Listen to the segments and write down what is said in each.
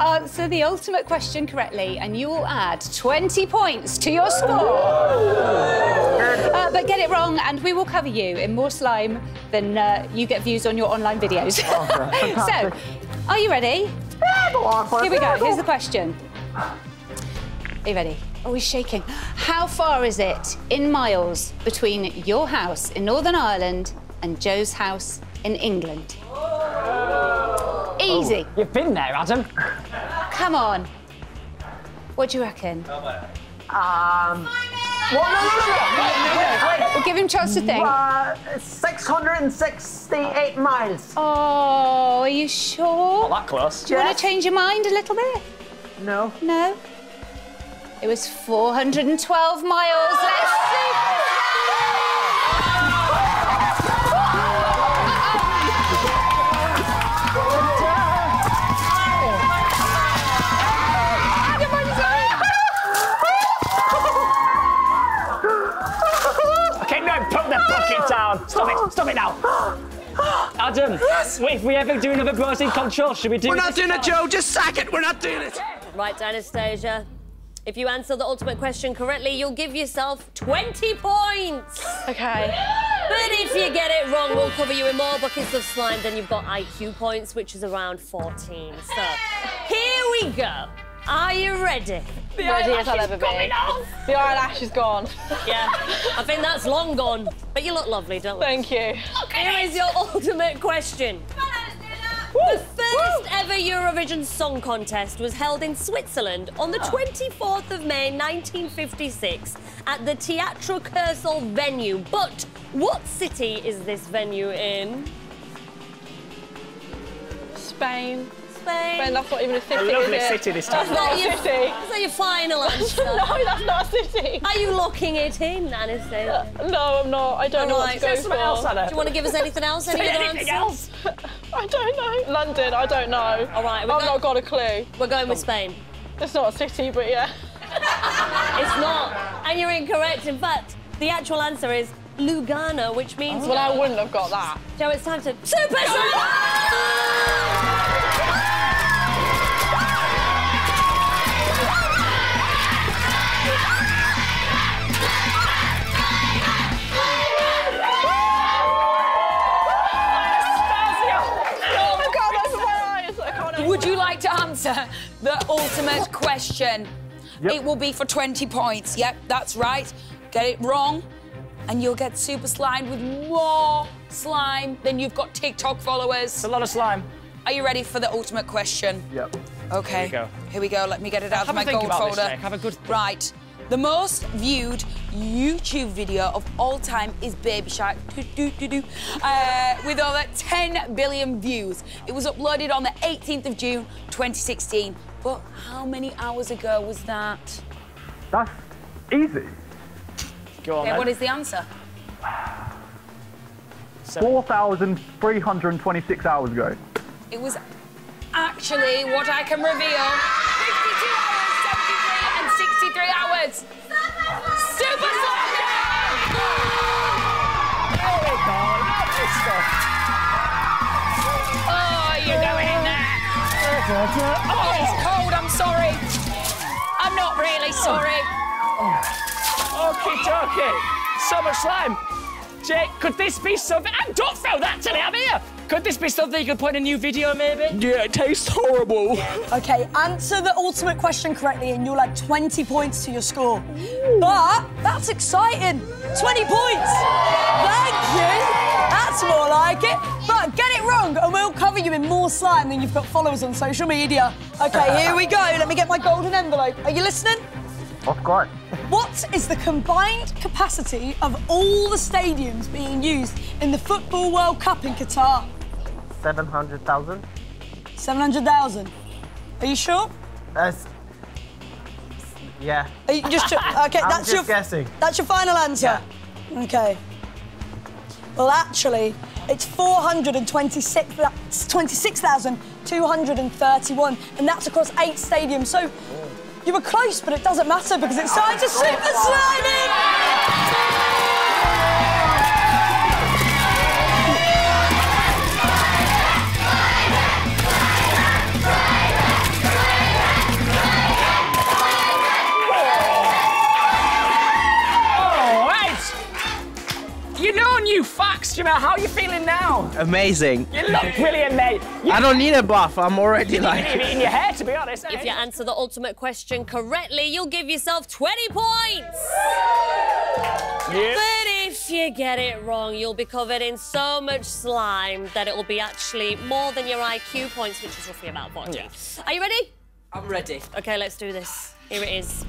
answer the ultimate question correctly and you will add 20 points to your score. But get it wrong and we will cover you in more slime than you get views on your online videos. So, are you ready? Here we go, here's the question. Are you ready? Oh, he's shaking. How far is it in miles between your house in Northern Ireland and Joe's house in England? Easy. Oh, you've been there, Adam. Come on. What do you reckon? Wait, we'll give him a chance to think. 668 miles. Oh, are you sure? Not that close. Do you want to change your mind a little bit? No. No? It was 412 miles. Let's see. Stop it now. Adam, yes. If we ever do another birthday control, should we do it? We're not doing it, Joe. Just sack it. We're not doing it. Right, Anastasia. If you answer the ultimate question correctly, you'll give yourself 20 points. OK. But if you get it wrong, we'll cover you in more buckets of slime. Then you've got IQ points, which is around 14. So here we go. Are you ready? The eyelash is coming off. The eyelash is gone. Yeah, I think that's long gone. But you look lovely, don't you? Thank you. Here is your ultimate question. The first ever Eurovision Song Contest was held in Switzerland on the 24th of May 1956 at the Teatro Cursal venue. But what city is this venue in? Spain. Spain, that's not even a city. A lovely city this time. Is that your final answer? No, that's not a city. Are you locking it in, Anastasia? No, I'm not. I don't know what to go for. Do you want to give us anything else? Any other answers? I don't know. London, I don't know. All right, I've not got a clue. We're going with Spain. It's not a city, but yeah. It's not. And you're incorrect. In fact, the actual answer is Lugana, which means. Well, I wouldn't have got that. So it's time to Super. Would you like to answer the ultimate question? Yep. It will be for 20 points. Yep, that's right. Get it wrong, and you'll get super slime with more slime than you've got TikTok followers. It's a lot of slime. Are you ready for the ultimate question? Yep. Okay. Here we go. Let me get it out of my gold folder. Have a good think. Right. The most viewed YouTube video of all time is Baby Shark, with over 10 billion views. It was uploaded on the 18th of June, 2016. But how many hours ago was that? That's easy. Go on, then. What is the answer? 4,326 hours ago. It was actually, what I can reveal, 52 hours. 3 hours. Super slime! There we go. Lovely stuff. Oh, you're going there. Oh, it's cold. I'm sorry. I'm not really sorry. Okie dokie. So much slime. Jake, could this be something? And don't throw that to me. I'm here. Could this be something you could put in a new video, maybe? Yeah, it tastes horrible. OK, answer the ultimate question correctly and you'll add 20 points to your score. Ooh. But that's exciting. 20 points. Thank you. That's more like it. But get it wrong and we'll cover you in more slime than you've got followers on social media. OK, here we go. Let me get my golden envelope. Are you listening? Of course. What is the combined capacity of all the stadiums being used in the Football World Cup in Qatar? 700,000. 700,000. Are you sure? Yeah. Are you just sure? Okay, I'm just guessing. That's your final answer. Yeah. Okay. Well, actually, it's 426,231, and that's across 8 stadiums. So you were close, but it doesn't matter because it's time to Super Slime in. Right! new facts, Jamal. How are you feeling now? Amazing. You look brilliant, mate. I don't need a buff. I'm already like... You need it in your hair, to be honest. If you answer the ultimate question correctly, you'll give yourself 20 points. Yeah. But if you get it wrong, you'll be covered in so much slime that it will be actually more than your IQ points, which is roughly about 40. Yeah. Are you ready? I'm ready. OK, let's do this. Here it is.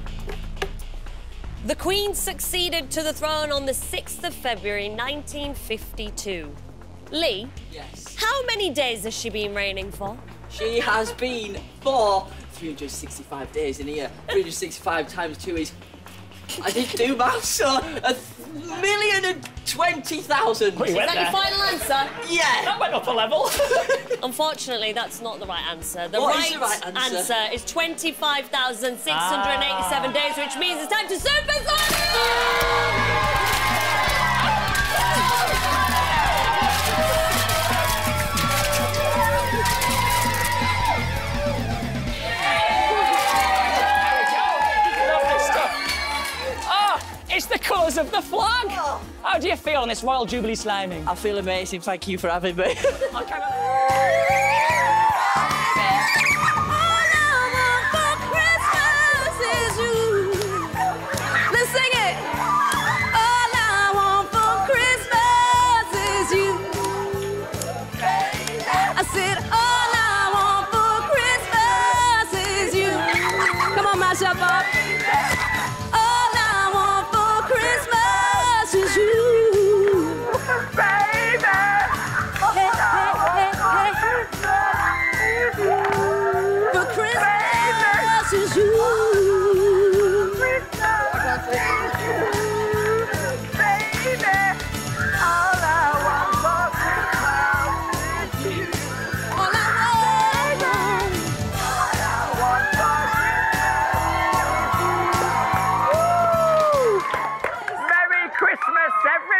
The Queen succeeded to the throne on the 6th of February, 1952. Lee? Yes? How many days has she been reigning for? She has been for 365 days in a year. 365 times 2 is... I did do maths, so 1,020,000. Is that your final answer? Yeah. That went up a level. Unfortunately, that's not the right answer. The right answer is 25,687 days, which means it's time to Super It's the colours of the flag! Oh. How do you feel on this Royal Jubilee sliming? I feel amazing, thank you for having me. Every